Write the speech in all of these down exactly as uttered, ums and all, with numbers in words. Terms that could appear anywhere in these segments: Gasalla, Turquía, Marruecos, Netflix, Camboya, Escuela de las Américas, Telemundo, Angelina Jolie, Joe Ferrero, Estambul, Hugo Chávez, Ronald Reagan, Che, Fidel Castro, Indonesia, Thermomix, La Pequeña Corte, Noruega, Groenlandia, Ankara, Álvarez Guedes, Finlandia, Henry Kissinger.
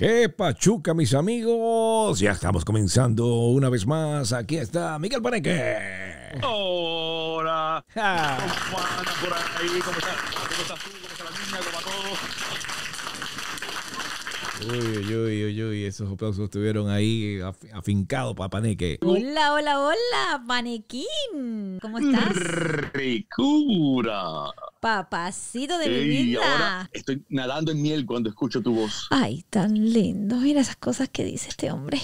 ¡Qué pachuca, mis amigos! Ya estamos comenzando una vez más. Aquí está Miguel Paneque. ¡Hola! Ah. Juan, por ahí. ¿Cómo estás? ¿Cómo estás tú? ¿Cómo está la niña? ¿Cómo va todo? Uy, uy, uy, uy. Esos aplausos estuvieron ahí afincados para Paneque. ¡Hola, hola, hola, Panequín! ¿Cómo estás? ¡Ricura! Papacito de mi vida. Ahora estoy nadando en miel cuando escucho tu voz. Ay, tan lindo. Mira esas cosas que dice este hombre.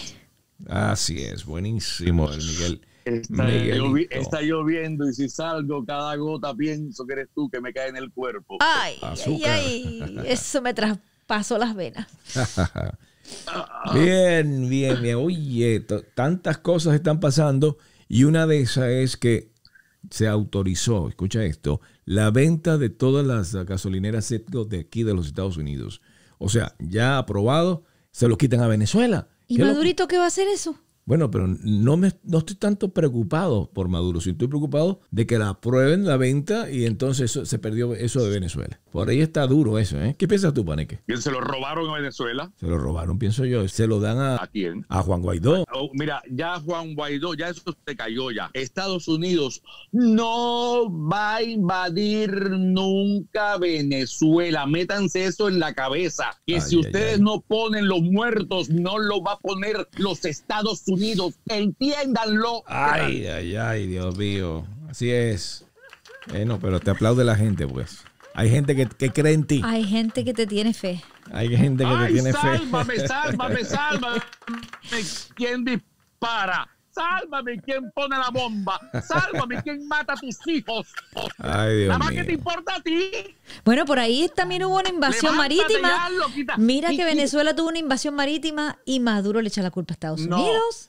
Así es, buenísimo el Miguel. Está, llovi está lloviendo y si salgo cada gota pienso que eres tú que me cae en el cuerpo. Ay, Azúcar. ay, ay. Eso me traspasó las venas. Bien, bien, bien. Oye, tantas cosas están pasando y una de esas es que se autorizó, escucha esto, la venta de todas las gasolineras Citgo de aquí de los Estados Unidos. O sea, ya aprobado, se lo quitan a Venezuela. ¿Y ¿Qué Madurito lo... qué va a hacer eso? Bueno, pero no, me, no estoy tanto preocupado por Maduro, sino estoy preocupado de que la aprueben la venta y entonces eso, se perdió eso de Venezuela. Por ahí está duro eso, ¿eh? ¿Qué piensas tú, Paneque? ¿Se lo robaron a Venezuela? Se lo robaron, pienso yo. Se lo dan a... ¿A quién? A Juan Guaidó. Oh, mira, ya Juan Guaidó, ya eso se cayó ya. Estados Unidos no va a invadir nunca Venezuela. Métanse eso en la cabeza. Que ay, si ay, ustedes ay. no ponen los muertos, no lo va a poner los Estados Unidos. Unidos, entiéndanlo. Ay, ay, ay, Dios mío. Así es. Eh, no, pero te aplaude la gente, pues. Hay gente que, que cree en ti. Hay gente que te tiene fe. Hay gente que ay, te tiene sálvame, fe. Sálvame, sálvame, sálvame. ¿Quién dispara? Sálvame, ¿quién pone la bomba? Sálvame, ¿quién mata a tus hijos? Ay, Dios Nada más mío. que te importa a ti. Bueno, por ahí también hubo una invasión Levántate, marítima. Ya, Mira y, que Venezuela y... tuvo una invasión marítima y Maduro le echa la culpa a Estados no. Unidos.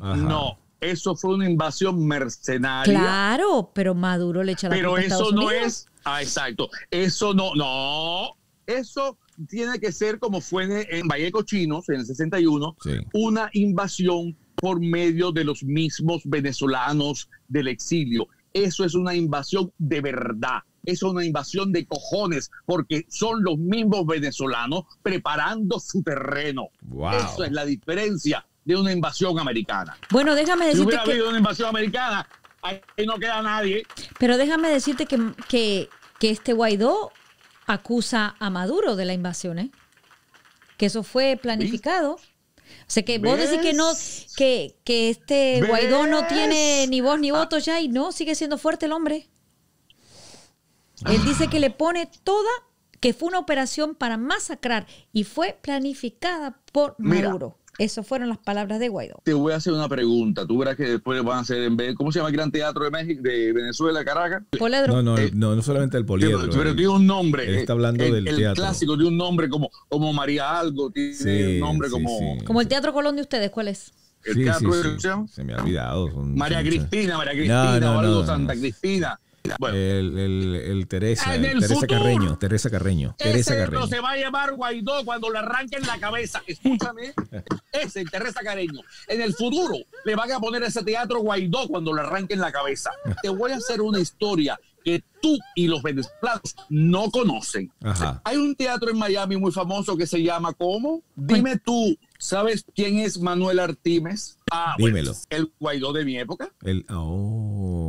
Ajá. No, eso fue una invasión mercenaria. Claro, pero Maduro le echa la pero culpa a Estados no Unidos. Pero eso no es... Ah, exacto. Eso no... No, eso... tiene que ser como fue en, en Bahía de Cochinos en el sesenta y uno, sí. una invasión por medio de los mismos venezolanos del exilio. Eso es una invasión de verdad, eso es una invasión de cojones, porque son los mismos venezolanos preparando su terreno. Wow. Eso es la diferencia de una invasión americana. Bueno, déjame decirte si hubiera que... habido una invasión americana, ahí no queda nadie. Pero déjame decirte que, que, que este Guaidó acusa a Maduro de la invasión, ¿eh? Que eso fue planificado. O sea, que ¿ves? vos decís que no, que, que este ¿ves? Guaidó no tiene ni voz ni voto ya y no, sigue siendo fuerte el hombre. Él ah. dice que le pone toda, que fue una operación para masacrar y fue planificada por Mira. Maduro. Esas fueron las palabras de Guaidó. Te voy a hacer una pregunta. Tú verás que después van a hacer en vez... ¿Cómo se llama el Gran Teatro de México, de Venezuela, Caracas? Poliedro. No, no, eh, no, no solamente el Poliedro. Pero eh. tiene un nombre. Él está hablando el, del el teatro. El clásico tiene un nombre como, como María Algo. Tiene sí, un nombre sí, como... Sí. Como el Teatro Colón de ustedes, ¿cuál es? El sí, Teatro sí, de sí. Se me ha olvidado. Son, María son Cristina, María Cristina, no, no, o algo no, Santa no. Cristina. Bueno. El, el, el Teresa, el el Teresa futuro, Carreño, Teresa Carreño, ese Teresa Carreño. No se va a llamar Guaidó cuando le arranquen la cabeza. Escúchame, ese Teresa Carreño. En el futuro le van a poner ese teatro Guaidó cuando le arranquen la cabeza. Te voy a hacer una historia que tú y los venezolanos no conocen. Ajá. Hay un teatro en Miami muy famoso que se llama ¿cómo? Dime tú. ¿Sabes quién es Manuel Artime? Ah, dímelo. Bueno, el Guaidó de mi época. El, oh,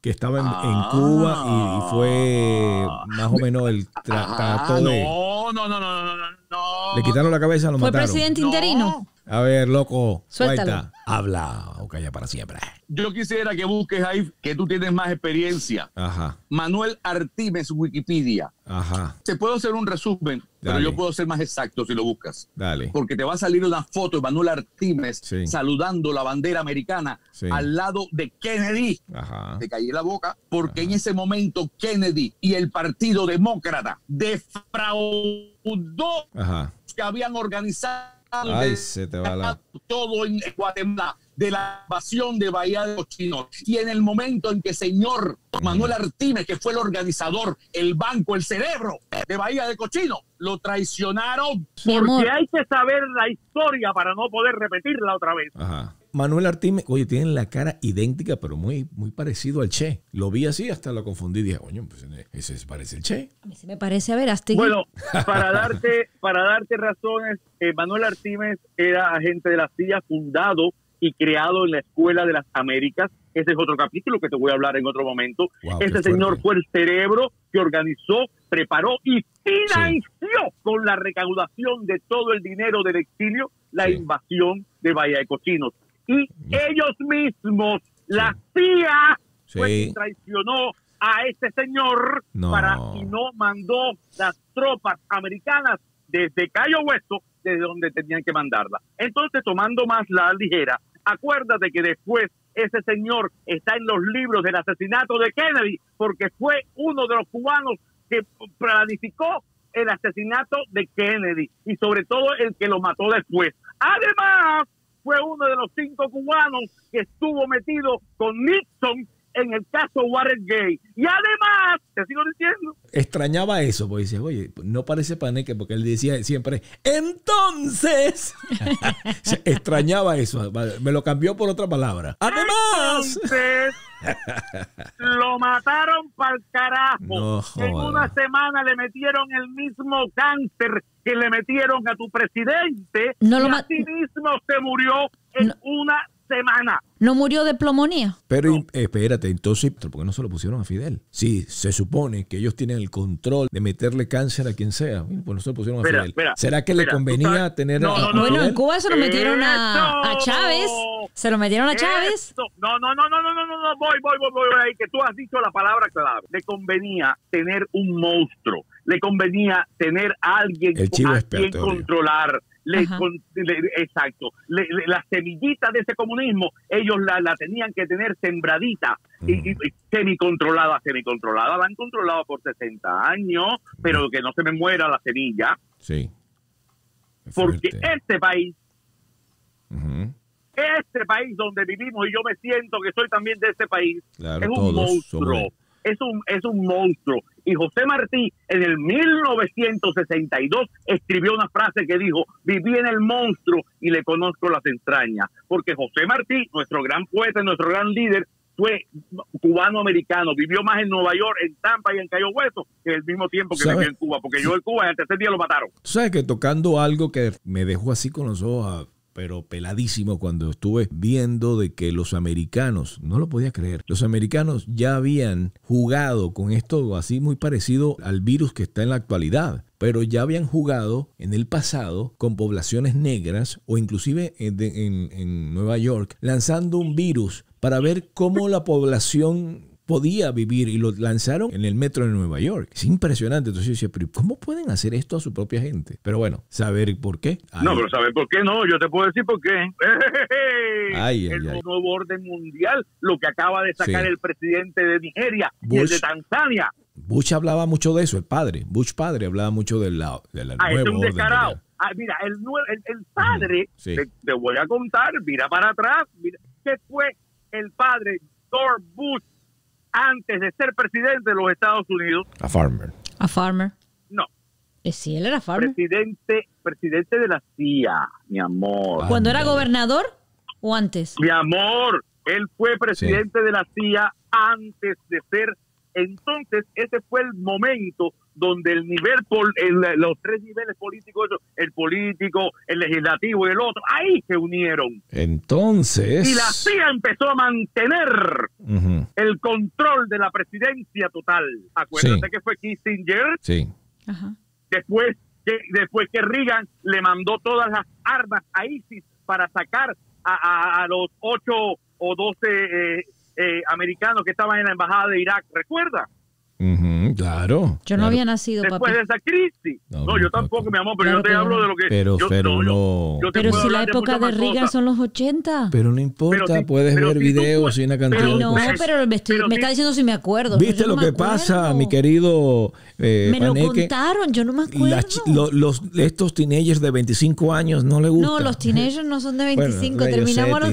que estaba en, ah, en Cuba y, y fue más o menos el tratado ah, de... No, no, no, no, no, no. Le quitaron la cabeza, lo fue mataron. Fue presidente interino. No. A ver, loco, suéltalo. Habla o calla para siempre. Yo quisiera que busques ahí, que tú tienes más experiencia. Ajá. Manuel Artime, Wikipedia. Ajá. Se puede hacer un resumen. Dale. Pero yo puedo ser más exacto si lo buscas. Dale. Porque te va a salir una foto de Manuel Artime sí. saludando la bandera americana sí. al lado de Kennedy. Ajá. Te cayó la boca porque Ajá. en ese momento Kennedy y el Partido Demócrata defraudó Ajá. que habían organizado Ay, se te va la... todo en Guatemala de la invasión de Bahía de Cochinos. Y en el momento en que señor Manuel Artime, que fue el organizador, el banco, el cerebro de Bahía de Cochinos, lo traicionaron. Porque hay que saber la historia para no poder repetirla otra vez. Ajá. Manuel Artime, oye, tienen la cara idéntica, pero muy, muy parecido al Che. Lo vi así, hasta lo confundí. Dije, oye, pues ese parece el Che. A mí se me parece, a ver, hasta... Bueno, para darte, para darte razones, eh, Manuel Artime era agente de la C I A, fundado y creado en la Escuela de las Américas. Ese es otro capítulo que te voy a hablar en otro momento. Wow, ese señor fue el cerebro que organizó, preparó y financió, sí, con la recaudación de todo el dinero del exilio, la sí. invasión de Bahía de Cochinos. Y ellos mismos, sí. la C I A, pues, sí. traicionó a este señor no. para y no mandó las tropas americanas desde Cayo Hueso, desde donde tenían que mandarla. Entonces, tomando más la ligera, acuérdate que después ese señor está en los libros del asesinato de Kennedy, porque fue uno de los cubanos que planificó el asesinato de Kennedy y sobre todo el que lo mató después. Además, fue uno de los cinco cubanos que estuvo metido con Nixon en el caso Watergate. Y además, te sigo diciendo... Extrañaba eso, porque dice, oye, no parece Paneque, porque él decía siempre, entonces... Extrañaba eso, me lo cambió por otra palabra. Además... Entonces, lo mataron para el carajo. No, en una semana le metieron el mismo cáncer que le metieron a tu presidente. No lo y a ti mismo se murió en no. una semana. No murió de pulmonía. Pero no. espérate, entonces, ¿por qué no se lo pusieron a Fidel? Sí, se supone que ellos tienen el control de meterle cáncer a quien sea. Pues no se lo pusieron a espera, Fidel. Espera, ¿será que espera, le convenía tener no, a, no, no, Bueno, no, en Cuba se lo metieron a, a Chávez. Se lo metieron a Chávez. No, no, no, no, no, no, no, voy, voy, voy, voy, voy, que tú has dicho la palabra clave. Le convenía tener un monstruo. Le convenía tener a alguien a quien controlar. Le, con, le, exacto. Le, le, la semillita de ese comunismo, ellos la, la tenían que tener sembradita mm. y, y semicontrolada, semicontrolada. La han controlado por sesenta años, mm. pero que no se me muera la semilla. Sí. Es porque fuerte. este país, uh-huh. este país donde vivimos, y yo me siento que soy también de este país, claro, es un monstruo. Somos... Es un, es un monstruo. Y José Martí en el mil novecientos sesenta y dos escribió una frase que dijo, viví en el monstruo y le conozco las entrañas, porque José Martí, nuestro gran poeta, nuestro gran líder, fue cubano-americano, vivió más en Nueva York, en Tampa y en Cayo Hueso que el mismo tiempo que vivió en Cuba, porque yo en Cuba en el tercer día lo mataron. ¿Tú sabes que tocando algo que me dejó así con los ojos a... pero peladísimo cuando estuve viendo de que los americanos, no lo podía creer, los americanos ya habían jugado con esto así muy parecido al virus que está en la actualidad, pero ya habían jugado en el pasado con poblaciones negras o inclusive en, en, en Nueva York, lanzando un virus para ver cómo la población podía vivir, y lo lanzaron en el metro de Nueva York. Es impresionante. Entonces yo decía, pero ¿cómo pueden hacer esto a su propia gente? Pero bueno, saber por qué. Ay. No, pero saber por qué no, yo te puedo decir por qué. Ay, el ay, nuevo ay. orden mundial, lo que acaba de sacar sí. el presidente de Nigeria Bush, y el de Tanzania. Bush hablaba mucho de eso, el padre. Bush padre hablaba mucho del lado de la ah, es un descarado. Ah, mira, el, el, el padre, uh, sí. te, te voy a contar, mira para atrás, mira, ¿qué fue el padre George Bush antes de ser presidente de los Estados Unidos? A farmer. A farmer. No. Sí, él era farmer. Presidente, presidente de la C I A, mi amor. ¿Cuando era gobernador o antes? Mi amor, él fue presidente sí. de la C I A antes de ser. Entonces, ese fue el momento donde el nivel, pol, el, los tres niveles políticos, el político, el legislativo y el otro, ahí se unieron. Entonces... Y la C I A empezó a mantener uh-huh. el control de la presidencia total. Acuérdate sí. que fue Kissinger. Sí. Ajá. Después, que, después que Reagan le mandó todas las armas a ISIS para sacar a, a, a los ocho o doce... Eh, Eh, americanos que estaban en la embajada de Irak, ¿recuerda? Uh-huh, claro. Yo no claro. había nacido, después papi. de esa crisis. No, no yo tampoco, papi. mi amor, pero claro yo te hablo no. de lo que... Pero, yo, pero no. no. Yo, yo pero si la época de, de Reagan son los ochenta. Pero no importa, pero si, puedes pero ver si videos y una cantidad pero de no, cosas. Pero me, estoy, pero me está diciendo si me acuerdo. ¿Viste lo no que pasa, mi querido eh, Me Paneque? Lo contaron, yo no me acuerdo. Las, lo, los, estos teenagers de veinticinco años no le gustan. No, los teenagers no son de veinticinco, bueno, terminamos sé, los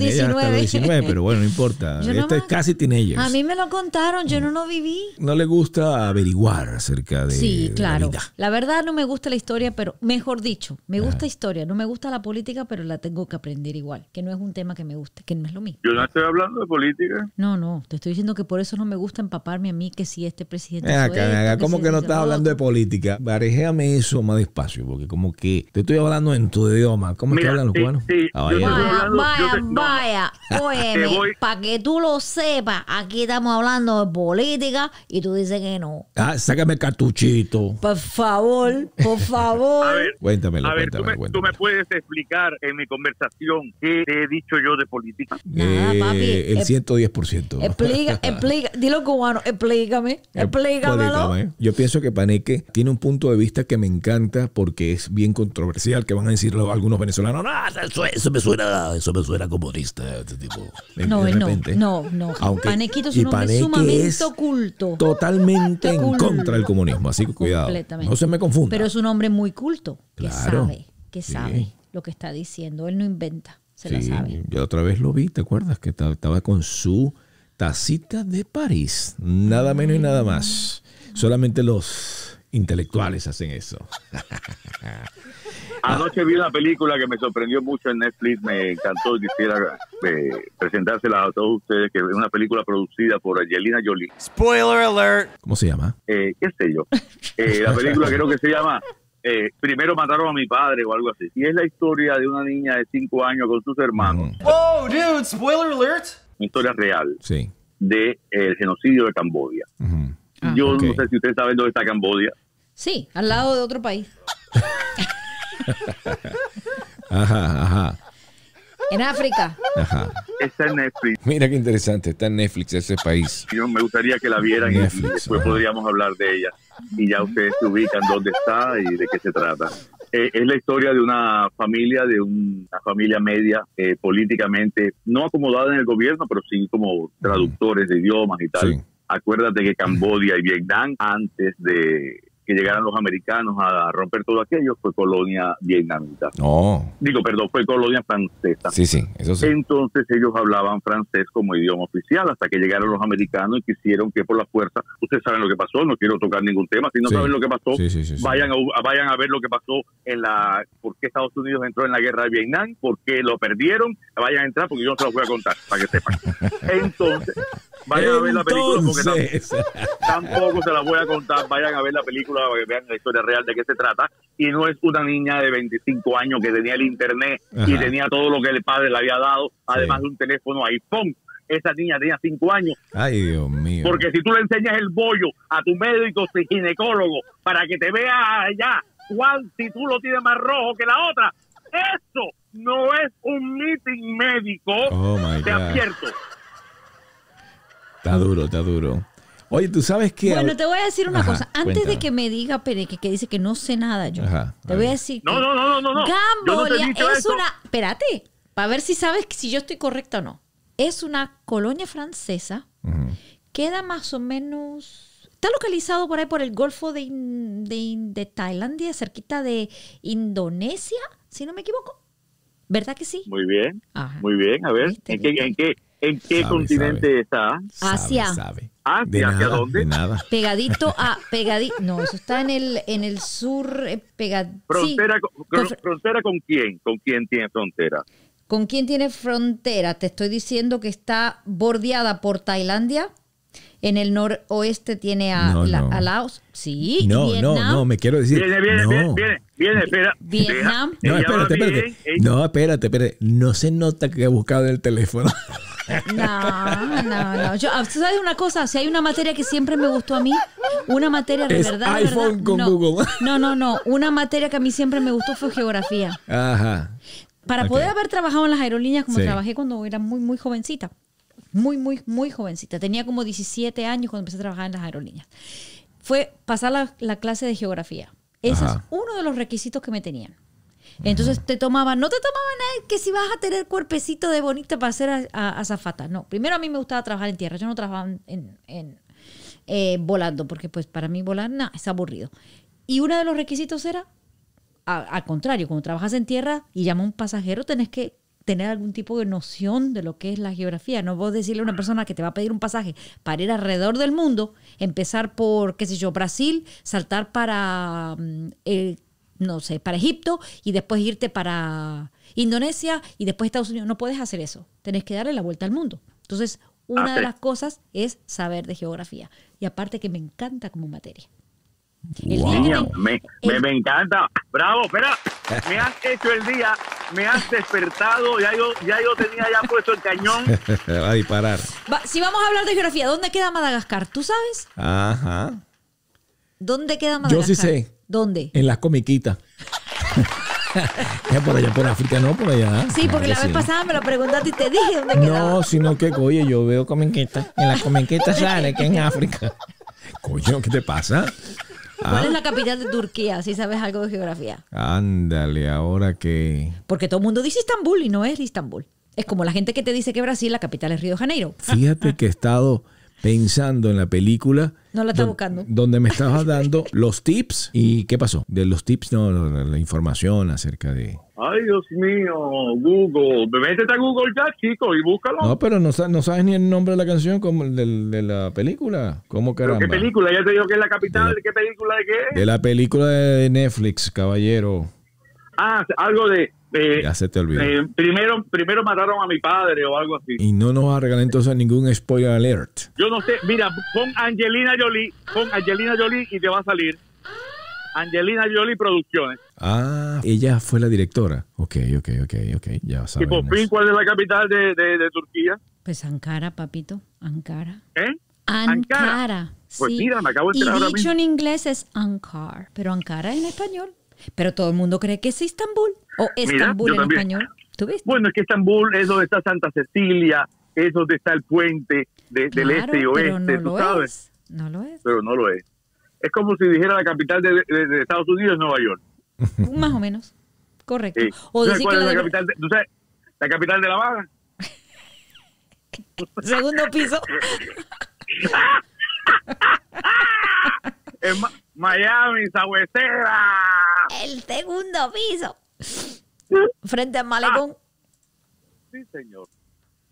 diecinueve. Pero bueno, no importa. Este es casi teenagers. A mí me lo contaron, yo no lo viví. No le gusta averiguar acerca de, sí, claro, de la vida. La verdad no me gusta la historia, pero mejor dicho, me gusta, ajá, historia, no me gusta la política, pero la tengo que aprender igual, que no es un tema que me guste, que no es lo mismo. Yo no estoy hablando de política. No, no, te estoy diciendo que por eso no me gusta empaparme a mí que si este presidente... Acá, suele, acá, este ¿cómo presidente que no estás hablando de política? Barejéame eso más despacio, porque como que te estoy hablando en tu idioma. ¿Cómo es que hablan los cubanos? Sí, sí, ah, vaya, vaya, te, vaya, no, óyeme, para que tú lo sepas, aquí estamos hablando de política y tú dices que no. Ah, sácame cartuchito. Por favor, por favor. A ver, cuéntamelo, a ver, cuéntamelo, tú, me, tú me puedes explicar en mi conversación qué te he dicho yo de política. Nada, eh, papi. El ciento diez por ciento. Explica, explica, dilo cubano, explícame, explícamelo. Explícame. Yo pienso que Paneque tiene un punto de vista que me encanta porque es bien controversial, que van a decir algunos venezolanos, no, eso, eso me suena, eso me suena comunista, este tipo. De, no, de repente, no, no, no. Aunque, Panequito es un hombre sumamente oculto. Totalmente en contra del comunismo, así que cuidado. No se me confunda. Pero es un hombre muy culto, que claro, sabe, que sí, sabe lo que está diciendo. Él no inventa, se sí, la sabe. Yo otra vez lo vi, ¿te acuerdas? Que estaba con su tacita de París, nada menos y nada más. Solamente los intelectuales hacen eso. Anoche vi una película que me sorprendió mucho en Netflix, me encantó, quisiera eh, presentársela a todos ustedes, que es una película producida por Angelina Jolie. Spoiler alert. ¿Cómo se llama? Eh, qué sé yo. Eh, la película creo que se llama eh, Primero mataron a mi padre o algo así. Y es la historia de una niña de cinco años con sus hermanos. Mm. Oh, dude, spoiler alert. Una historia real, sí, de, eh, el genocidio de Camboya. Mm-hmm. Ah, yo okay, no sé si ustedes saben dónde está Camboya. Sí, al lado de otro país. Ajá, ajá. En África. Ajá. Está en Netflix. Mira qué interesante, está en Netflix ese país. Yo me gustaría que la vieran Netflix, y después ajá, podríamos hablar de ella. Y ya ustedes se ubican dónde está y de qué se trata. Eh, es la historia de una familia, de un, una familia media, eh, políticamente, no acomodada en el gobierno, pero sí como traductores de idiomas y tal. Sí. Acuérdate que Camboya y Vietnam, antes de que llegaran los americanos a romper todo aquello, fue colonia vietnamita. No. Digo, perdón, fue colonia francesa. Sí, sí, eso sí. Entonces ellos hablaban francés como idioma oficial hasta que llegaron los americanos y quisieron que por la fuerza, ustedes saben lo que pasó, no quiero tocar ningún tema, si no sí, saben lo que pasó, sí, sí, sí, sí, vayan, a, vayan a ver lo que pasó en la, por qué Estados Unidos entró en la guerra de Vietnam, por qué lo perdieron, vayan a entrar porque yo no se los voy a contar, para que sepan. Entonces, vayan a ver la película porque tampoco se la voy a contar, vayan a ver la película para que vean la historia real de qué se trata, y no es una niña de veinticinco años que tenía el internet, ajá, y tenía todo lo que el padre le había dado, además sí, de un teléfono iPhone. Esa niña tenía cinco años. Ay, Dios mío. Porque si tú le enseñas el bollo a tu médico ginecólogo para que te vea allá, Juan, si tú lo tienes más rojo que la otra, eso no es un meeting médico. Oh, my te God. Advierto. Está duro, está duro. Oye, ¿tú sabes qué? Bueno, te voy a decir una, ajá, cosa. Antes cuéntame, de que me diga Paneque, que dice que no sé nada yo, ajá, te voy a decir... No, no, no, no, no. Camboya no es esto, una... Espérate, para ver si sabes si yo estoy correcta o no. Es una colonia francesa, uh-huh, queda más o menos... Está localizado por ahí por el Golfo de, de, de Tailandia, cerquita de Indonesia, si no me equivoco. ¿Verdad que sí? Muy bien, ajá, muy bien. A ver, ¿en qué, en qué, en qué sabe, continente sabe, está? Asia. Sabe. Ah, de ¿hacia nada, dónde? De nada. Pegadito a pegadito. No, eso está en el en el sur eh, pegadito. Frontera, sí, con, con, frontera con quién? ¿Con quién tiene frontera? ¿Con quién tiene frontera? Te estoy diciendo que está bordeada por Tailandia. En el noroeste tiene a, no, la, no, a Laos. Sí. No, Vietnam, no, no, me quiero decir. Viene, viene, no, viene, viene, viene, espera. Vietnam. No, espérate, espérate. No, espérate, espérate. No se nota que ha buscado en el teléfono. No, no, no. Yo, ¿sabes una cosa? Si hay una materia que siempre me gustó a mí, una materia de es verdad, iPhone verdad, con no, Google. No, no, no. Una materia que a mí siempre me gustó fue geografía. Ajá. Para okay, poder haber trabajado en las aerolíneas como sí, trabajé cuando era muy, muy jovencita. Muy, muy, muy jovencita. Tenía como diecisiete años cuando empecé a trabajar en las aerolíneas. Fue pasar la, la clase de geografía. Ese ajá, es uno de los requisitos que me tenían. Entonces te tomaban, no te tomaban nada que si vas a tener cuerpecito de bonita para ser azafata. No, primero a mí me gustaba trabajar en tierra. Yo no trabajaba en, en eh, volando, porque pues para mí volar nada, es aburrido. Y uno de los requisitos era, a, al contrario, cuando trabajas en tierra y llama a un pasajero, tenés que tener algún tipo de noción de lo que es la geografía. No vos decirle a una persona que te va a pedir un pasaje para ir alrededor del mundo, empezar por, qué sé yo, Brasil, saltar para, eh, no sé, para Egipto y después irte para Indonesia y después Estados Unidos. No puedes hacer eso. Tenés que darle la vuelta al mundo. Entonces, una de las cosas es saber de geografía. Y aparte que me encanta como materia. El wow. día que te, me, el, me, me encanta. Bravo, espera. Me han hecho el día, me han despertado. Ya yo, ya yo tenía ya puesto el cañón. Va a disparar. Va, si vamos a hablar de geografía, ¿dónde queda Madagascar? ¿Tú sabes? Ajá. ¿Dónde queda Madagascar? Yo sí sé. ¿Dónde? En las comiquitas. Ya por allá, por África, no, por allá. Sí, porque la vez pasada me lo preguntaste y te dije dónde quedaba. No, sino que, oye, yo veo comiquitas. En las comiquitas sale que en África. Coño, ¿qué te pasa? ¿Cuál ah. es la capital de Turquía? Si sabes algo de geografía. Ándale, ahora que... Porque todo el mundo dice Estambul y no es Estambul. Es como la gente que te dice que Brasil, la capital es Río de Janeiro. Fíjate que he estado pensando en la película... No la está donde, buscando. Donde me estabas dando los tips. ¿Y qué pasó? De los tips, no, la, la información acerca de... Ay, Dios mío, Google. Métete a Google ya, chico, y búscalo. No, pero no, no sabes ni el nombre de la canción como de, de la película. ¿Cómo caramba? ¿Pero qué película? Ya te digo que es la capital. ¿De la, qué película de qué? De la película de Netflix, caballero. Ah, algo de... Eh, ya se te olvidó. Eh, primero, primero mataron a mi padre o algo así. Y no nos va a regalar entonces ningún spoiler alert. Yo no sé. Mira, pon Angelina Jolie. Pon Angelina Jolie y te va a salir. Angelina Jolie Producciones. Ah, ella fue la directora. Ok, ok, ok, ok. Ya saben. ¿Y por fin cuál es la capital de, de, de Turquía? Pues Ankara, papito. Ankara. ¿Eh? Ankara. Ankara. Pues sí. Mira, me acabo de enterar ahora mismo. Y dicho en inglés es Ankara. Pero Ankara en español. Pero todo el mundo cree que es Estambul. O Estambul en español. ¿Tú viste? Bueno, es que Estambul es donde está Santa Cecilia, es donde está el puente de, del claro, este y oeste, no ¿tú sabes? Es. No lo es. Pero no lo es. Es como si dijera la capital de, de, de Estados Unidos, Nueva York. Más o menos. Correcto. Sí. O ¿tú decir cuál que es la, de... capital de, ¿tú sabes? La capital de La Habana? Segundo piso. En Ma Miami, Sabuesera. El segundo piso. Frente al malecón. Ah, sí, señor.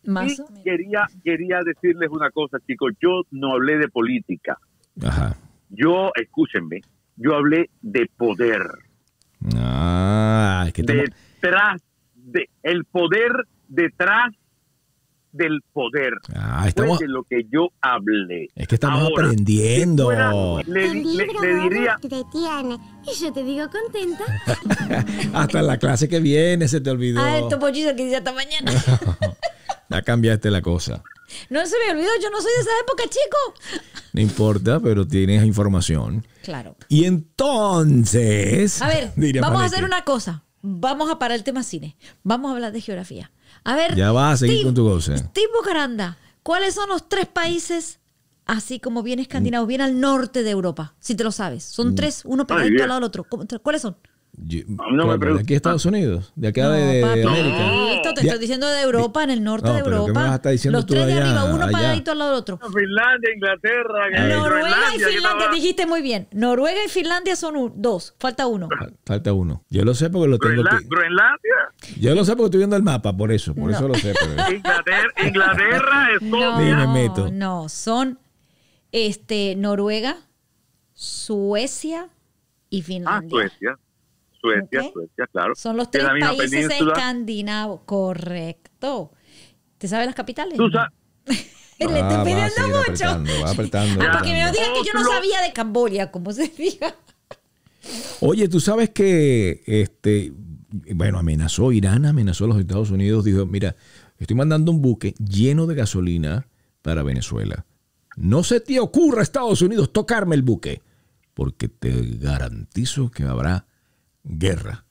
Más o menos. Quería, quería decirles una cosa, chicos. Yo no hablé de política. Ajá. Yo, escúchenme, yo hablé de poder. Ah, es que te... Detrás de, el poder detrás del poder. Ah, estamos... Fue de lo que yo hablé. Es que estamos ahora aprendiendo. Fuera, le, le, le, le diría... Y yo te digo contenta. Hasta la clase que viene se te olvidó. Ah, el topollito que dice hasta mañana. Ya cambiaste la cosa. No se me olvidó, yo no soy de esa época, chico. No importa, pero tienes información. Claro. Y entonces... A ver, vamos a hacer una cosa. Vamos a parar el tema cine. Vamos a hablar de geografía. A ver... Ya vas a seguir Steve, con tu goce. Steve Bocaranda, ¿cuáles son los tres países, así como bien escandinavos, bien al norte de Europa? Si te lo sabes. Son tres, uno pegadito al lado del otro. ¿Cuáles son? Yo, no me ¿de aquí Estados Unidos? ¿De acá no, de, papi, de América? Esto te de, estoy diciendo de Europa, en el norte no, de Europa. Los tres de arriba, uno allá. Pagadito al lado del otro. Finlandia, Inglaterra, Noruega y Finlandia, dijiste muy bien. Noruega y Finlandia son un, dos, falta uno. Falta uno. Yo lo sé porque lo tengo aquí. ¿Groenlandia? Yo lo sé porque estoy viendo el mapa, por eso, por no. eso lo sé. Pero... Inglaterra, Inglaterra es todo. No, me meto. No, son este, Noruega, Suecia y Finlandia. Ah, Suecia. Suecia, okay. Suecia, claro. Son los tres países escandinavos. Correcto. ¿Te sabes las capitales? Tú sabes. Le ah, estoy pidiendo mucho. Apretando, va apretando, ah, para que me lo digan que yo no sabía de Camboya, como se diga. Oye, tú sabes que, este, bueno, amenazó, Irán amenazó a los Estados Unidos. Dijo, mira, estoy mandando un buque lleno de gasolina para Venezuela. No se te ocurra, Estados Unidos, tocarme el buque, porque te garantizo que habrá guerra.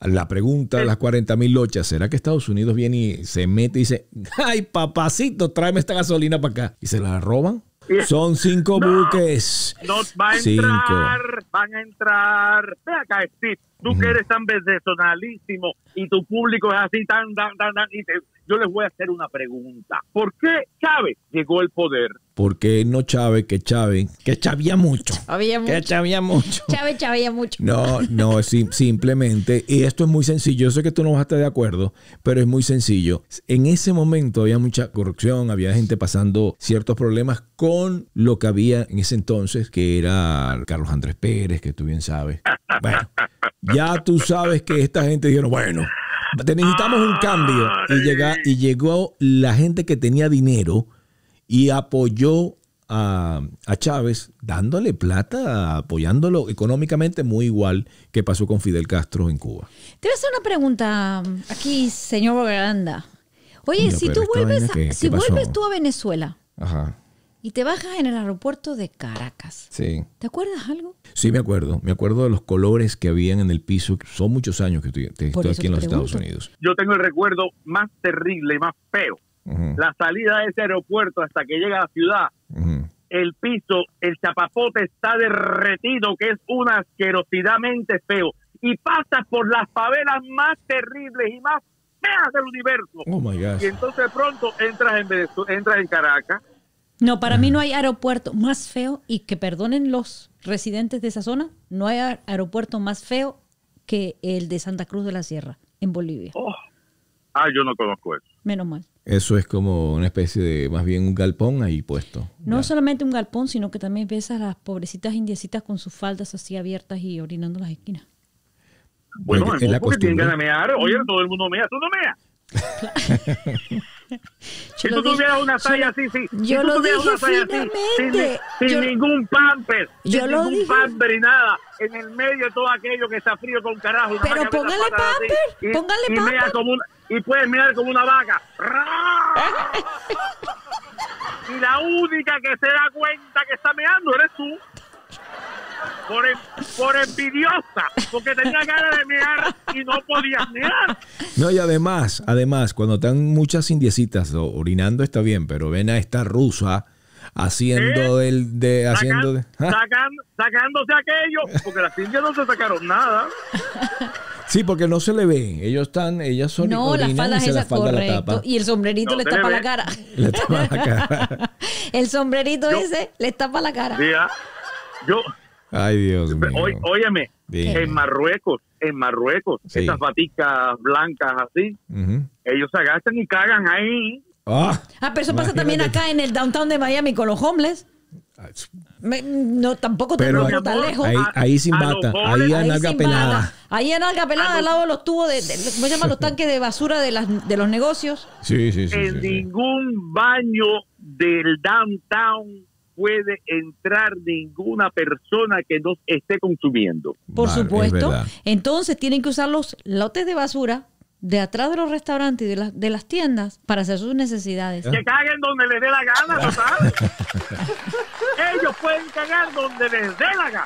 La pregunta de las cuarenta mil lochas, ¿será que Estados Unidos viene y se mete y dice, ay, papacito, tráeme esta gasolina para acá? ¿Y se la roban? Son cinco no, buques. No, va a cinco. entrar, van a entrar. Ve acá, Steve, Tú que eres tan personalísimo y tu público es así tan, tan, tan, tan y te, yo les voy a hacer una pregunta. ¿Por qué Chávez llegó al poder? Porque no Chávez, que Chávez, que chavía mucho. Había mucho. Que chavía mucho. Chávez chavía mucho. No, no, sim, simplemente, y esto es muy sencillo, yo sé que tú no vas a estar de acuerdo, pero es muy sencillo. En ese momento había mucha corrupción, había gente pasando ciertos problemas con lo que había en ese entonces, que era Carlos Andrés Pérez, que tú bien sabes. Bueno, ya tú sabes que esta gente dijeron, bueno, necesitamos un cambio. Y, llega, y llegó la gente que tenía dinero y apoyó a, a Chávez dándole plata, apoyándolo económicamente, muy igual que pasó con Fidel Castro en Cuba. Te voy a hacer una pregunta aquí, señor Bocaranda. Oye, no, si tú vuelves, a, que, si vuelves tú a Venezuela, ajá, y te bajas en el aeropuerto de Caracas. Sí. ¿Te acuerdas algo? Sí, me acuerdo. Me acuerdo de los colores que habían en el piso. Son muchos años que estoy, te, estoy aquí en los Estados Unidos. Yo tengo el recuerdo más terrible, más feo. Uh-huh. La salida de ese aeropuerto hasta que llega a la ciudad. Uh-huh. El piso, el chapapote está derretido, que es una asquerosidadmente feo. Y pasas por las favelas más terribles y más feas del universo. Oh, my God. Y entonces de pronto entras en, Venezuela, entras en Caracas. No, para mí no hay aeropuerto más feo, y que perdonen los residentes de esa zona, no hay aeropuerto más feo que el de Santa Cruz de la Sierra, en Bolivia. Oh. Ah, yo no conozco eso. Menos mal. Eso es como una especie de, más bien un galpón ahí puesto. No ya. solamente un galpón, sino que también ves a las pobrecitas indiecitas con sus faldas así abiertas y orinando en las esquinas. Bueno, bueno, es la costumbre. Tienen ganas de mear. Oye, todo el mundo mea, tú no meas. Si tú tuvieras una talla así, sí. Yo lo dije finalmente. Sin ningún pamper. Sin ningún pamper y nada. En el medio de todo aquello que está frío con carajo. Pero póngale pamper. Póngale pamper. Y puedes mirar como una vaca. Y la única que se da cuenta que está meando eres tú. Por, por envidiosa, porque tenía ganas de mear y no podía mear. No, y además, además, cuando están muchas indiecitas orinando está bien, pero ven a esta rusa haciendo ¿Eh? el de haciendo Sacan, de, ¿ah? sacan, sacándose aquello, porque las indias no se sacaron nada. Sí, porque no se le ve. Ellos están, ellas son no, orinan, las faldas esas, correcto. Y el sombrerito no le tapa ve. la cara. Le tapa la cara. El sombrerito yo, ese le tapa la cara. Mira, yo Ay, Dios mío. Oí, óyeme, Bien. en Marruecos, en Marruecos, sí. esas baticas blancas así, uh-huh. ellos se agachan y cagan ahí. Oh, ah, pero eso pasa también acá en el downtown de Miami con los homeless. Me, no, tampoco te robo tan lejos. Ahí, ahí sin bata, ahí en alga pelada. Ahí en alga pelada, al lado de los tubos, de, de, ¿cómo se llaman los tanques de basura de, las, de los negocios? Sí, sí, sí. En sí, sí, ningún sí. baño del downtown puede entrar ninguna persona que no esté consumiendo. Por vale, supuesto. Entonces tienen que usar los lotes de basura de atrás de los restaurantes y de las, de las tiendas para hacer sus necesidades. Que caguen donde les dé la gana, ¿no sabes? Ellos pueden cagar donde les dé la gana.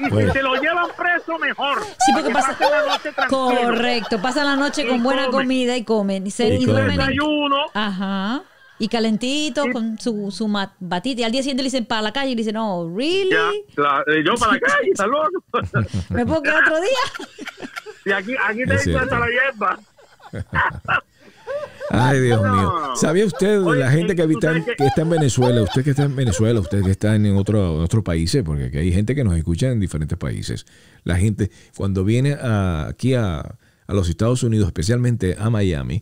Y bueno, si se lo llevan preso, mejor. Sí, porque pasa, pasan la noche tranquilo. Correcto, pasan la noche con buena comen. comida y comen. Y se y comen. desayuno. Ajá. Y calentito, sí. con su, su mat, batita. Y al día siguiente le dicen, para la calle. Y le dicen, no, ¿really? Ya, claro. Yo para la calle, está loco. ¿Me puedo quedar otro día? Y aquí, aquí te encuentras la hierba. Ay, Dios no. mío. ¿Sabía usted, Oye, la gente que, habita, que... que está en Venezuela, usted que está en Venezuela, usted que está en otro, otros países, porque aquí hay gente que nos escucha en diferentes países. La gente, cuando viene a, aquí a, a los Estados Unidos, especialmente a Miami,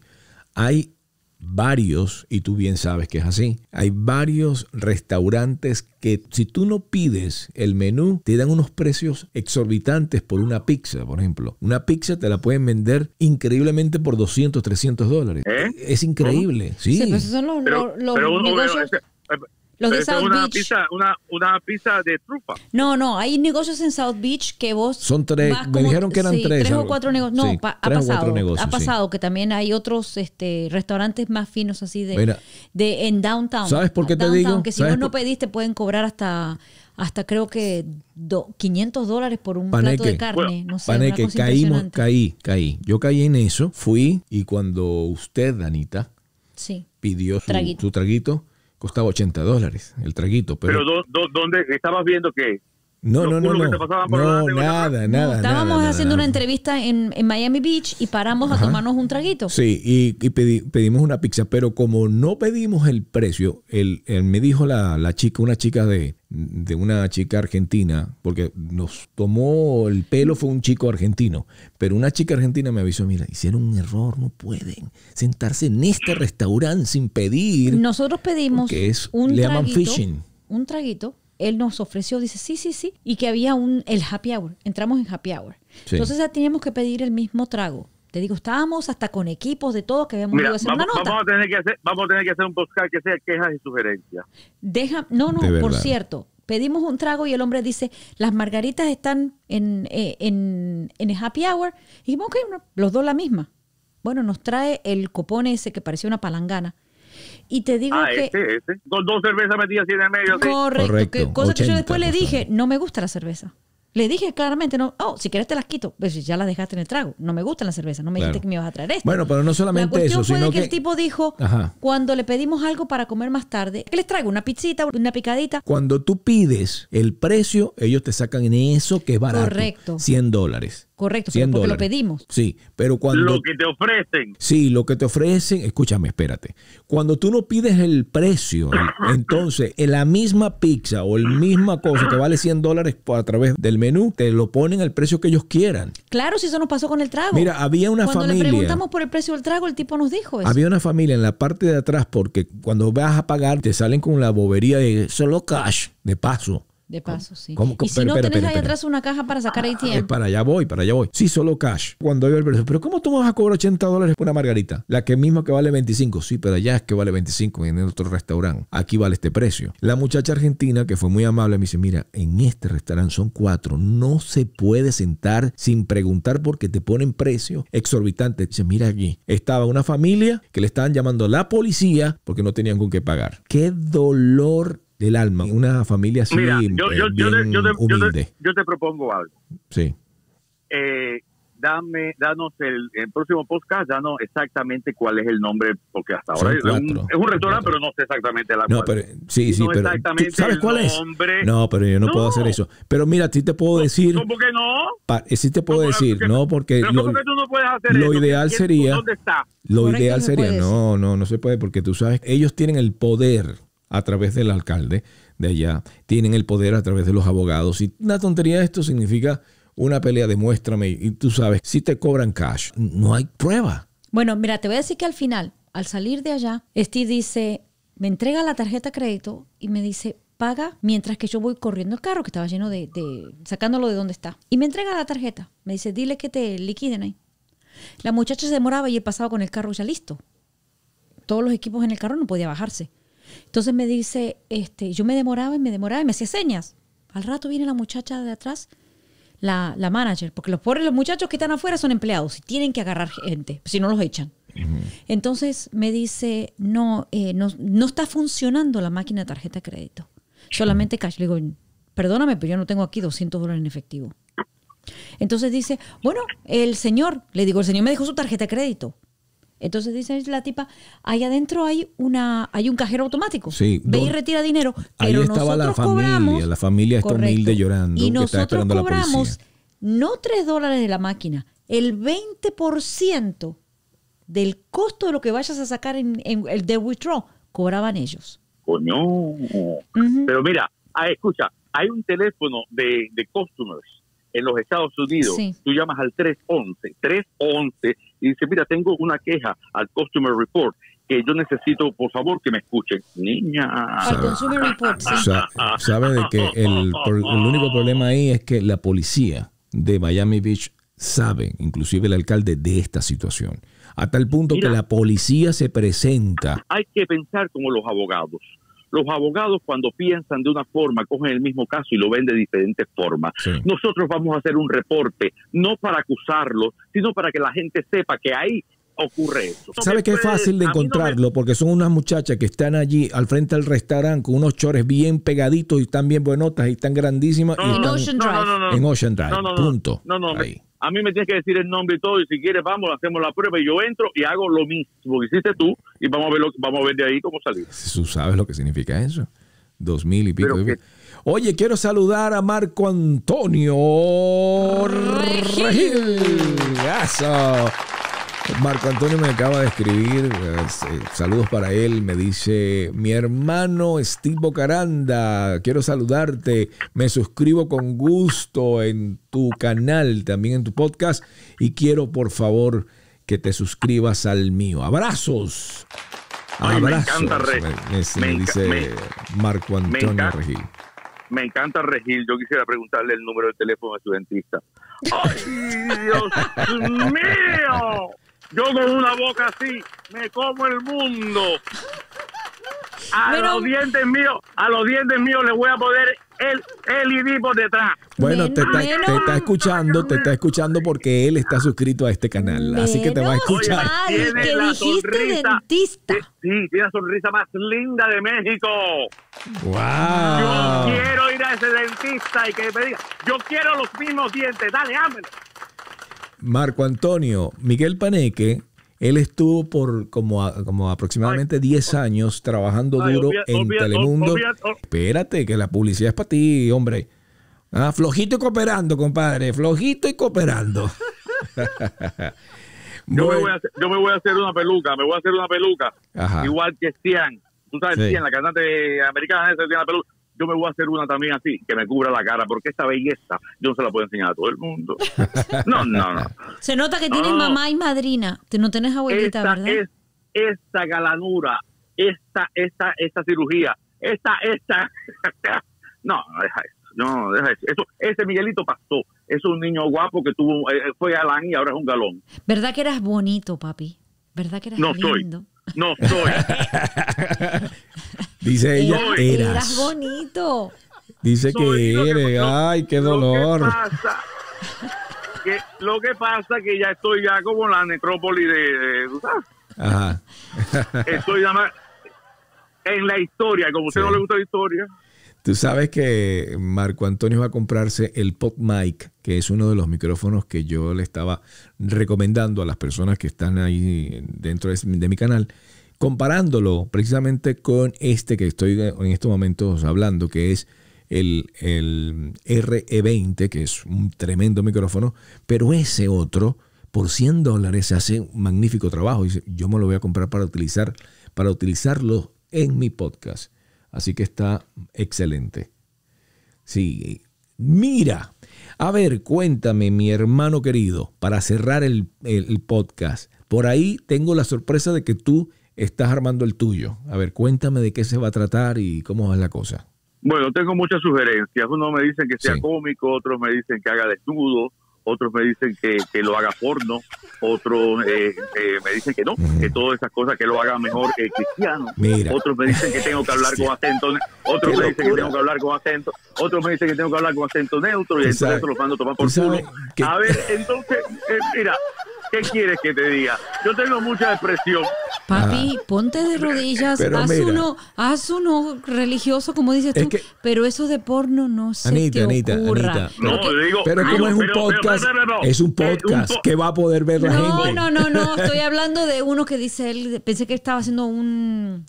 hay varios, y tú bien sabes que es así, hay varios restaurantes que si tú no pides el menú, te dan unos precios exorbitantes por una pizza, por ejemplo. Una pizza te la pueden vender increíblemente por doscientos, trescientos dólares. ¿Eh? Es increíble. ¿Cómo? Sí. Sí, pero esos son los, pero, los, los pero, negocios... Pero, pero, pero, Los de South una Beach. Pizza, una, una pizza de trufa. No, no, hay negocios en South Beach que vos... Son tres, como, me dijeron que eran sí, tres. tres o cuatro negocios. No, sí, pa, ha pasado, negocios, ha pasado sí. que también hay otros este, restaurantes más finos así de, Mira, de en downtown. ¿Sabes por qué downtown, te digo? Que si vos por... no pediste pueden cobrar hasta, hasta creo que do, quinientos dólares por un Paneque. plato de carne. Bueno, no sé, Paneque, caímos, caí, caí. Yo caí en eso, fui y cuando usted, Anita, sí. pidió su traguito, su traguito costaba ochenta dólares el traguito. Pero, ¿Pero do, do, ¿dónde estabas viendo qué? No, no, no, no, no, nada, nada. Estábamos haciendo una entrevista en, en Miami Beach y paramos a tomarnos un traguito. Sí, y, y pedi, pedimos una pizza, pero como no pedimos el precio, él, él me dijo la, la chica, una chica de, de una chica argentina, porque nos tomó el pelo, fue un chico argentino, pero una chica argentina me avisó, mira, hicieron un error, no pueden sentarse en este restaurante sin pedir. Nosotros pedimos un traguito, le llaman fishing. Un traguito. Él nos ofreció, dice, sí, sí, sí. Y que había un, el happy hour. Entramos en happy hour. Sí. Entonces ya teníamos que pedir el mismo trago. Te digo, estábamos hasta con equipos de todo que habíamos Mira, ido a hacer vamos, una nota. Vamos a, tener que hacer, vamos a tener que hacer un podcast que sea quejas y sugerencias. Deja, no, no, por cierto. Pedimos un trago y el hombre dice, las margaritas están en, en, en el happy hour. Y dijimos, ok, los dos la misma. Bueno, nos trae el copón ese que parecía una palangana. Y te digo ah, que... Este, este. Con dos cervezas metidas en el medio. ¿Sí? Correcto. Correcto. Que, cosa que yo después le dije, no me gusta la cerveza. Le dije claramente, no, oh, si quieres te las quito. Pero si ya las dejaste en el trago. No me gustan las cervezas. No me claro. dijiste que me ibas a traer esto. Bueno, pero no solamente eso, sino que... que el tipo dijo, ajá, cuando le pedimos algo para comer más tarde, que les traigo una pizzita, una picadita. Cuando tú pides el precio, ellos te sacan en eso que es barato. Correcto. cien dólares. Correcto, porque dólares. Lo pedimos. Sí, pero cuando... Lo que te ofrecen. Sí, lo que te ofrecen... Escúchame, espérate. Cuando tú no pides el precio, entonces en la misma pizza o la misma cosa que vale cien dólares a través del menú, te lo ponen al precio que ellos quieran. Claro, si eso nos pasó con el trago. Mira, había una cuando familia... Cuando le preguntamos por el precio del trago, el tipo nos dijo eso. Había una familia en la parte de atrás porque cuando vas a pagar te salen con la bobería de solo cash, de paso. De paso, sí. ¿Cómo, cómo, y si pero, no pero, tenés pero, ahí pero, atrás una caja para sacar A T M. Es para allá voy, para allá voy. Sí, solo cash. Cuando veo el precio, pero ¿cómo tú vas a cobrar ochenta dólares por una margarita? La que misma que vale veinticinco. Sí, pero allá es que vale veinticinco en el otro restaurante. Aquí vale este precio. La muchacha argentina, que fue muy amable, me dice, mira, en este restaurante son cuatro. No se puede sentar sin preguntar porque te ponen precio exorbitante. Dice, mira aquí. Estaba una familia que le estaban llamando a la policía porque no tenían con qué pagar. Qué dolor del alma, una familia así. Mira, yo, yo, eh, yo, te, yo, te, yo, te, yo te propongo algo. Sí. Eh, dame, danos el, el próximo podcast, danos exactamente cuál es el nombre, porque hasta son ahora cuatro, es, un, es un restaurante, pero no sé exactamente la no, pero, sí, sí, no pero, exactamente ¿sabes cuál es? Nombre. No, pero yo no, no puedo hacer eso. Pero mira, sí te puedo decir. ¿Cómo que no? Sí te puedo decir, no, porque lo, tú no puedes hacer lo eso, ideal sería. ¿Dónde está? Lo ideal sería, no, no, no se puede, porque tú sabes, ellos tienen el poder a través del alcalde de allá, tienen el poder a través de los abogados. Y una tontería de esto significa una pelea de muéstrame. Y tú sabes, si te cobran cash, no hay prueba. Bueno, mira, te voy a decir que al final, al salir de allá, Steve dice, me entrega la tarjeta de crédito y me dice, paga mientras que yo voy corriendo el carro, que estaba lleno de, de sacándolo de donde está. Y me entrega la tarjeta. Me dice, dile que te liquiden ahí. La muchacha se demoraba y él pasaba con el carro ya listo. Todos los equipos en el carro, no podía bajarse. Entonces me dice, este, yo me demoraba y me demoraba y me hacía señas. Al rato viene la muchacha de atrás, la, la manager, porque los pobres los muchachos que están afuera son empleados y tienen que agarrar gente, si no los echan. Uh-huh. Entonces me dice, no, eh, no, no está funcionando la máquina de tarjeta de crédito, solamente cash. Le digo, perdóname, pero yo no tengo aquí doscientos dólares en efectivo. Entonces dice, bueno, el señor, le digo, el señor me dejó su tarjeta de crédito. Entonces dice la tipa, ahí adentro hay una hay un cajero automático. Sí, ve y retira dinero. Ahí pero estaba nosotros la familia, cobramos, la familia está correcto, humilde llorando. Y nosotros que cobramos no tres dólares de la máquina, el veinte por ciento del costo de lo que vayas a sacar en, en el de withdraw, cobraban ellos. Coño. Uh -huh. Pero mira, ah, escucha, hay un teléfono de, de customers en los Estados Unidos. Sí. Tú llamas al tres once, tres once y dices, mira, tengo una queja al Customer Report que yo necesito, por favor, que me escuchen. Niña. Al Consumer Report, sí. O sea, sabe de que el, el único problema ahí es que la policía de Miami Beach sabe, inclusive el alcalde, de esta situación. A tal punto mira, que la policía se presenta. Hay que pensar como los abogados. Los abogados cuando piensan de una forma cogen el mismo caso y lo ven de diferentes formas. Sí. Nosotros vamos a hacer un reporte, no para acusarlos, sino para que la gente sepa que ahí ocurre eso. ¿Sabe qué es fácil de encontrarlo? No me... Porque son unas muchachas que están allí al frente del restaurante con unos chores bien pegaditos y están bien buenotas y están grandísimas. No, y en, están... Ocean Drive. No, no, no, no. en Ocean Drive. No, no, no. Punto. No, no, ahí. A mí me tienes que decir el nombre y todo, y si quieres vamos, hacemos la prueba y yo entro y hago lo mismo que hiciste tú y vamos a ver, lo, vamos a ver de ahí cómo salir. ¿Tú sabes lo que significa eso? Dos mil y pico. Que, Oye, quiero saludar a Marco Antonio Regil. Regil. Eso. Marco Antonio me acaba de escribir, eh, saludos para él, me dice: mi hermano Steve Bocaranda, quiero saludarte, me suscribo con gusto en tu canal, también en tu podcast, y quiero por favor que te suscribas al mío. ¡Abrazos! Ay, ¡abrazos! Me encanta Regil. Me, me, me dice me, Marco Antonio me encanta, Regil. Me encanta Regil, yo quisiera preguntarle el número de teléfono a su dentista. ¡Ay, Dios mío! Yo con una boca así me como el mundo. A Pero, los dientes míos, a los dientes míos les voy a poner el, el I D por detrás. Bueno, te está, te está escuchando, te está escuchando porque él está suscrito a este canal. Así que te va a escuchar. Oye, ¿tiene la sonrisa? Dentista. Sí, tiene la sonrisa más linda de México. Wow. Yo quiero ir a ese dentista y que me diga, yo quiero los mismos dientes, dale, ámelo. Marco Antonio, Miguel Paneque, él estuvo por como, a, como aproximadamente diez años trabajando ay, duro obvia, en obvia, Telemundo. Obvia, obvia, obvia. Espérate, que la publicidad es para ti, hombre. Ah, flojito y cooperando, compadre. Flojito y cooperando. Bueno. yo, me voy a hacer, yo me voy a hacer una peluca, me voy a hacer una peluca. Ajá. Igual que Cian. Tú sabes, sí. Cian, la cantante americana, esa tiene la peluca. Yo me voy a hacer una también así, que me cubra la cara, porque esta belleza yo no se la puedo enseñar a todo el mundo. No, no, no. Se nota que tienes no, mamá no. y madrina. No tenés abuelita, esta, ¿verdad? Es, esta galanura, esta, esta, esta cirugía, esta, esta. No, no deja eso. No, deja eso. eso. Ese Miguelito pasó. Es un niño guapo que tuvo, fue galán y ahora es un galón. ¿Verdad que eras bonito, papi? ¿Verdad que eras no lindo? Soy. No soy. Dice ella, eras, eras bonito. Dice que soy, eres, que, no, ay, qué dolor. Lo que pasa que, lo que pasa que ya estoy ya como en la necrópolis de, de ¿sabes? Ajá. Estoy ya más en la historia, como a usted sí. no le gusta la historia. Tú sabes que Marco Antonio va a comprarse el Pod Mic, que es uno de los micrófonos que yo le estaba recomendando a las personas que están ahí dentro de, de mi canal, comparándolo precisamente con este que estoy en estos momentos hablando, que es el, el R E veinte, que es un tremendo micrófono, pero ese otro, por cien dólares, hace un magnífico trabajo. Y yo me lo voy a comprar para, utilizar, para utilizarlo en mi podcast. Así que está excelente. Sí, mira. A ver, cuéntame, mi hermano querido, para cerrar el, el podcast. Por ahí tengo la sorpresa de que tú estás armando el tuyo. A ver, cuéntame de qué se va a tratar y cómo es la cosa. Bueno, tengo muchas sugerencias. Unos me dicen que sea sí. cómico, otros me dicen que haga desnudo, otros me dicen que, que lo haga porno, otros eh, eh, me dicen que no, mm. que todas esas cosas que lo haga mejor que cristiano. Mira. Otros me dicen que tengo que hablar con acento, otros me dicen que tengo que hablar con acento, otros me dicen que tengo que hablar con acento neutro y entonces los mando a tomar por culo. Que... A ver, entonces, eh, mira, ¿qué quieres que te diga? Yo tengo mucha depresión. Papi, ajá. ponte de rodillas, pero haz, mira, uno, haz uno religioso, como dices tú, que, pero eso de porno no se Anita, te Anita, ocurra. Anita, no, porque, digo, pero como digo, es un pero, podcast, pero, pero, pero, pero, es un podcast, que va a poder ver la no, gente. No, no, no, estoy hablando de uno que dice él, pensé que estaba haciendo un...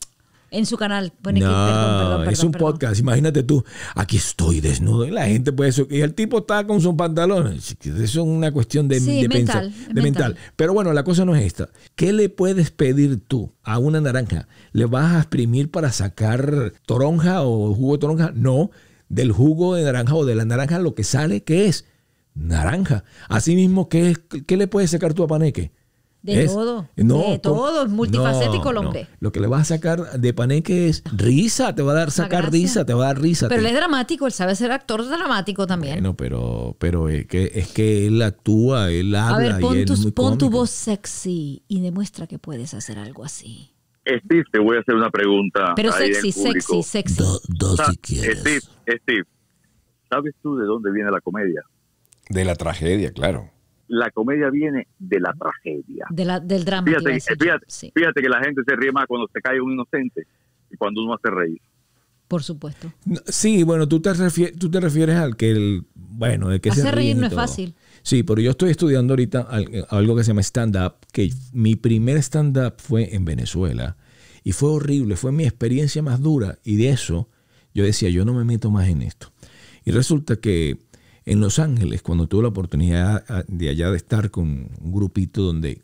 En su canal. Bueno, no, que, perdón, perdón, perdón, es un perdón. podcast. Imagínate tú, aquí estoy desnudo. Y la gente puede... Y el tipo está con sus pantalones. Eso es una cuestión de, sí, de mental, pensar, de mental. mental. Pero bueno, la cosa no es esta. ¿Qué le puedes pedir tú a una naranja? ¿Le vas a exprimir para sacar toronja o jugo de toronja? No, del jugo de naranja o de la naranja lo que sale, ¿qué es? Naranja. Asimismo, ¿qué, es? ¿Qué le puedes sacar tú a Paneque? De es, todo, no, de todo, multifacético no, el hombre. No. Lo que le vas a sacar de Paneque es risa, te va a dar sacar risa, te va a dar risa. Pero te... él es dramático, él sabe ser actor dramático también. Bueno, pero, pero es, que, es que él actúa, él habla. A ver, pon, y él tus, es muy pon tu voz sexy y demuestra que puedes hacer algo así. Steve, te voy a hacer una pregunta. Pero sexy, sexy, sexy. Do, do si quieres. Steve, Steve, ¿sabes tú de dónde viene la comedia? De la tragedia, claro. La comedia viene de la tragedia. De la, del drama. Fíjate, que, fíjate, sí. fíjate que la gente se ríe más cuando se cae un inocente y cuando uno hace reír. Por supuesto. No, sí, bueno, tú te, tú te refieres al que el... Bueno, el que hacer se reír no es fácil. Sí, pero yo estoy estudiando ahorita algo que se llama stand-up, que mi primer stand-up fue en Venezuela y fue horrible, fue mi experiencia más dura y de eso yo decía, yo no me meto más en esto. Y resulta que en Los Ángeles, cuando tuve la oportunidad de allá de estar con un grupito donde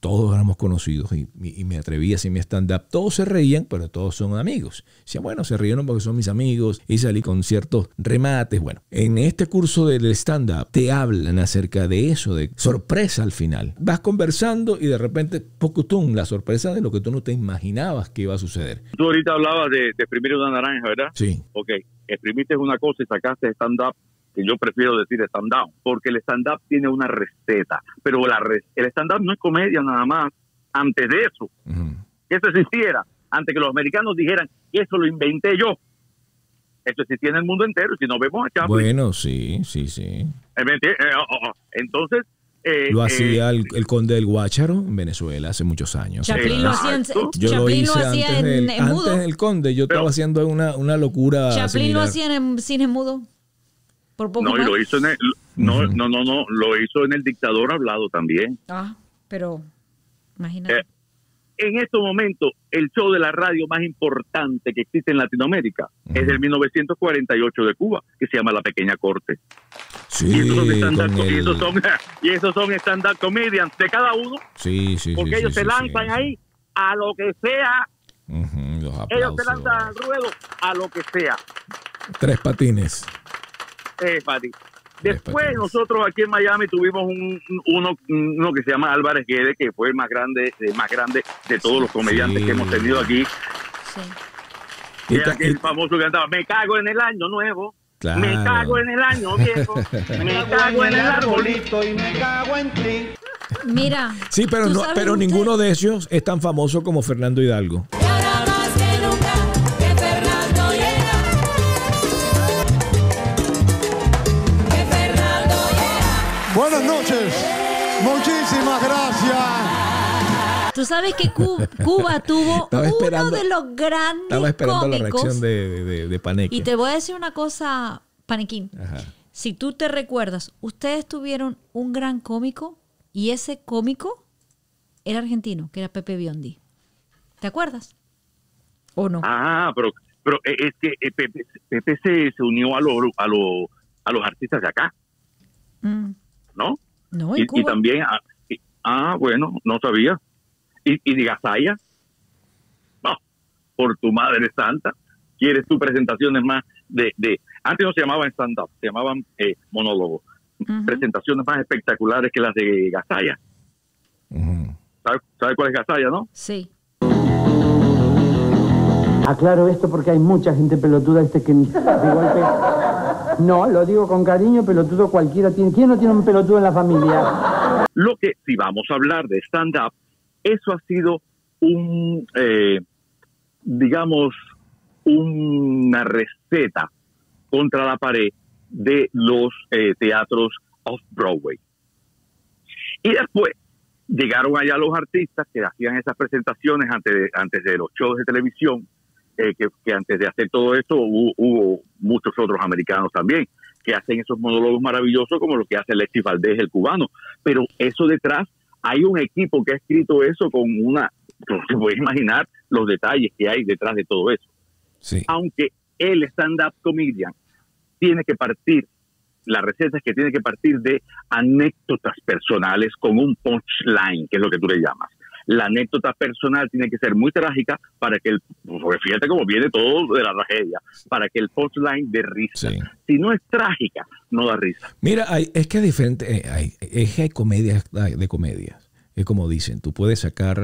todos éramos conocidos y, y me atreví a hacer mi stand-up, todos se reían, pero todos son amigos. Decía, bueno, se rieron porque son mis amigos y salí con ciertos remates. Bueno, en este curso del stand-up te hablan acerca de eso, de sorpresa al final. Vas conversando y de repente, pocutón, la sorpresa de lo que tú no te imaginabas que iba a suceder. Tú ahorita hablabas de, de exprimir una naranja, ¿verdad? Sí. Ok, exprimiste una cosa y sacaste stand-up. Que yo prefiero decir stand-up, porque el stand-up tiene una receta, pero la re el stand-up no es comedia nada más. Antes de eso, uh-huh. que eso existiera, antes que los americanos dijeran, eso lo inventé yo, eso existía en el mundo entero, si nos vemos a Chaplin. Bueno, sí, sí, sí. Entonces... Eh, lo hacía eh, el, el conde del Guácharo en Venezuela hace muchos años. Chaplín lo hacía, yo lo hice lo hacía antes en, del, en mudo. Antes del conde, yo pero, estaba haciendo una, una locura. Chaplín lo hacía en cine mudo. No, y lo hizo en el, no, uh-huh. no, no, no, lo hizo en El Dictador Hablado también. Ah, pero imagínate. Eh, en estos momentos, el show de la radio más importante que existe en Latinoamérica uh-huh. es el mil novecientos cuarenta y ocho de Cuba, que se llama La Pequeña Corte. Sí, y esos son stand-up el... y son, y stand-up comedians de cada uno. Sí, sí, porque sí, ellos sí, se sí, lanzan sí. ahí a lo que sea. Uh-huh, los aplausos. Ellos se lanzan al ruedo a lo que sea. Tres Patines. Eh, Pati. Después nosotros aquí en Miami tuvimos un, uno, uno que se llama Álvarez Guedes, que fue el más grande, el más grande de todos los comediantes sí. que hemos tenido aquí. Sí. Y era aquel famoso que andaba, me cago en el año nuevo, claro. me cago en el año viejo, me cago en el arbolito y me cago en ti. Mira. Sí, pero, no, pero usted? ninguno de ellos es tan famoso como Fernando Hidalgo. Buenas noches, muchísimas gracias. Tú sabes que Cuba, Cuba tuvo uno de los grandes Estaba esperando cómicos, la reacción de, de, de Paneque. Y te voy a decir una cosa, Panequín. Ajá. Si tú te recuerdas, ustedes tuvieron un gran cómico y ese cómico era argentino, que era Pepe Biondi. ¿Te acuerdas? ¿O no? Ah, pero, pero es que Pepe, Pepe se, se unió a, lo, a, lo, a los artistas de acá. Mm. ¿No? No, y, y también, ah, y, ah, bueno, no sabía. Y, y de Gasalla, no, por tu madre santa, quieres tus presentaciones más de, de... Antes no se llamaban stand-up, se llamaban eh, monólogos. Uh-huh. Presentaciones más espectaculares que las de Gasalla. Uh-huh. ¿Sabes sabe cuál es Gasalla, no? Sí. Aclaro esto porque hay mucha gente pelotuda este que de golpe... No, lo digo con cariño, pelotudo cualquiera tiene. ¿Quién no tiene un pelotudo en la familia? Lo que, si vamos a hablar de stand-up, eso ha sido un, eh, digamos, una receta contra la pared de los eh, teatros off-Broadway. Y después llegaron allá los artistas que hacían esas presentaciones antes de, antes de los shows de televisión. Eh, que, que antes de hacer todo esto hubo, hubo muchos otros americanos también que hacen esos monólogos maravillosos como lo que hace Alexis Valdés, el cubano, pero eso detrás hay un equipo que ha escrito eso con una, se puede imaginar los detalles que hay detrás de todo eso. Sí. Aunque el stand-up comedian tiene que partir, la receta es que tiene que partir de anécdotas personales con un punchline, que es lo que tú le llamas. La anécdota personal tiene que ser muy trágica para que el, pues fíjate cómo viene todo de la tragedia, para que el punchline dé risa. Sí. Si no es trágica, no da risa. Mira, hay, es que hay diferentes, hay, es que hay comedias de comedias. Es como dicen, tú puedes sacar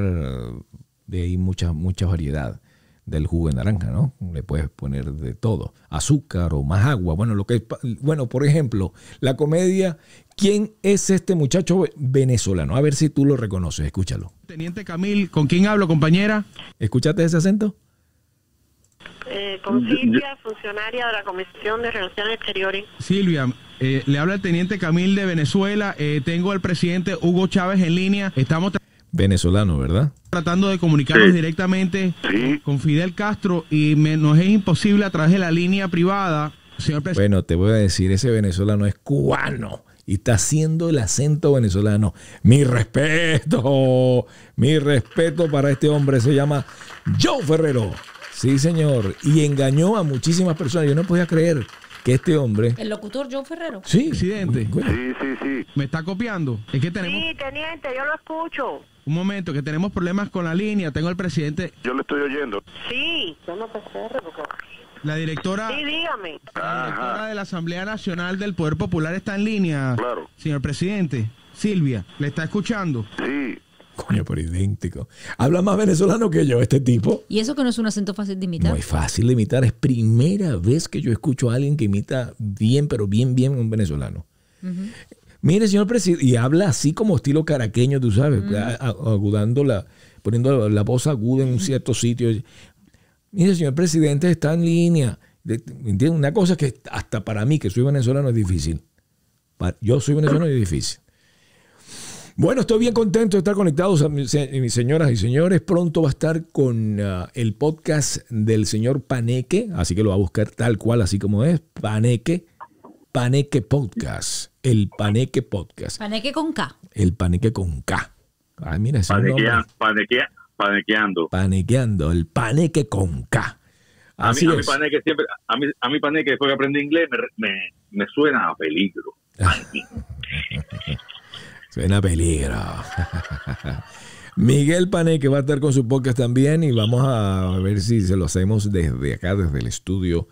de ahí mucha, mucha variedad del jugo de naranja, ¿no? Le puedes poner de todo, azúcar o más agua. Bueno, lo que es, bueno, por ejemplo, la comedia. ¿Quién es este muchacho venezolano? A ver si tú lo reconoces, escúchalo. Teniente Camil, ¿con quién hablo, compañera? ¿Escuchaste ese acento? Eh, con Silvia, funcionaria de la Comisión de Relaciones Exteriores. Silvia, eh, le habla el Teniente Camil de Venezuela. Eh, tengo al presidente Hugo Chávez en línea. Estamos venezolano, ¿verdad? Tratando de comunicarnos sí. directamente sí. con Fidel Castro y me, nos es imposible a través de la línea privada. Señor presidente. Bueno, te voy a decir, ese venezolano es cubano. Y está haciendo el acento venezolano. Mi respeto, mi respeto para este hombre. Se llama Joe Ferrero. Sí, señor. Y engañó a muchísimas personas. Yo no podía creer que este hombre... El locutor John Ferrero. Sí, presidente. Sí, sí, sí. ¿Me está copiando? Es que tenemos... Sí, teniente, yo lo escucho. Un momento, que tenemos problemas con la línea. Tengo al presidente... Yo le estoy oyendo. Sí, yo no Ferrero, porque... La directora, sí, dígame. La directora de la Asamblea Nacional del Poder Popular está en línea. Claro. Señor presidente, Silvia, ¿le está escuchando? Sí. Coño, pero idéntico. Habla más venezolano que yo, este tipo. ¿Y eso que no es un acento fácil de imitar? Muy fácil de imitar. Es primera vez que yo escucho a alguien que imita bien, pero bien, bien un venezolano. Uh-huh. Mire, señor presidente, y habla así como estilo caraqueño, tú sabes, uh-huh. agudando la, poniendo la voz aguda en un cierto sitio. Mire, señor presidente, está en línea. ¿Entiendes? Una cosa que hasta para mí, que soy venezolano, es difícil. Yo soy venezolano y es difícil. Bueno, estoy bien contento de estar conectados, a mis, a mis señoras y señores. Pronto va a estar con uh, el podcast del señor Paneque, así que lo va a buscar tal cual, así como es. Paneque, Paneque Podcast. El Paneque Podcast. Paneque con K. El Paneque con K. Ay, mira, ese Panequea, Panequea. Panequeando. Panequeando, el paneque con K. Así a mí, a es. Mi paneque siempre, a mí, a mi paneque, después que aprendí inglés, me, me, me suena a peligro. Suena a peligro. Miguel Paneque va a estar con su podcast también y vamos a ver si se lo hacemos desde acá, desde el estudio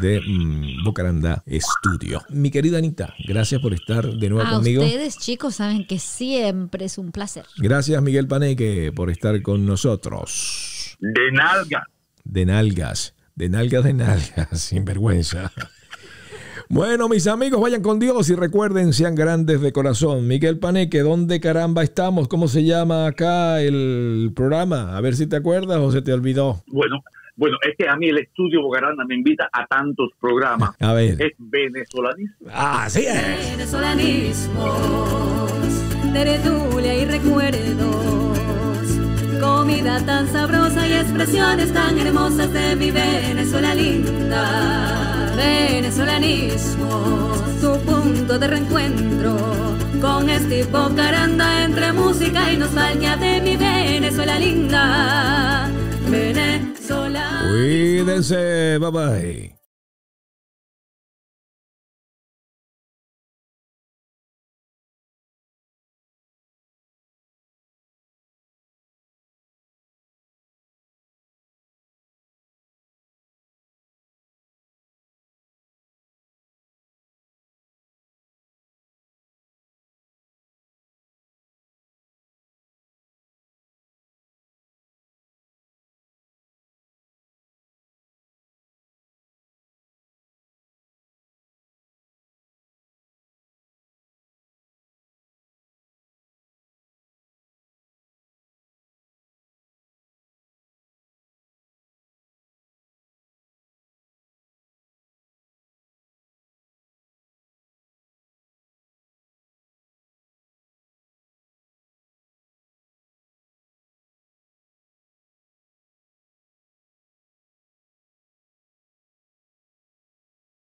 de mmm, Bocaranda Studio. Mi querida Anita, gracias por estar de nuevo a conmigo. Ustedes, chicos, saben que siempre es un placer. Gracias, Miguel Paneque, por estar con nosotros. De nalgas. De nalgas. De nalgas, de nalgas. Sin vergüenza. Bueno, mis amigos, vayan con Dios y recuerden, sean grandes de corazón. Miguel Paneque, ¿dónde caramba estamos? ¿Cómo se llama acá el programa? A ver si te acuerdas o se te olvidó. Bueno... Bueno, es que a mí el estudio Bocaranda me invita a tantos programas. A ver. Es venezolanismo. Así es. Venezolanismos, tertulia y recuerdos, comida tan sabrosa y expresiones tan hermosas de mi Venezuela linda. Venezolanismos, tu punto de reencuentro con Steve Bocaranda entre música y nostalgia de mi Venezuela linda. Venezuela. Cuídense, bye bye.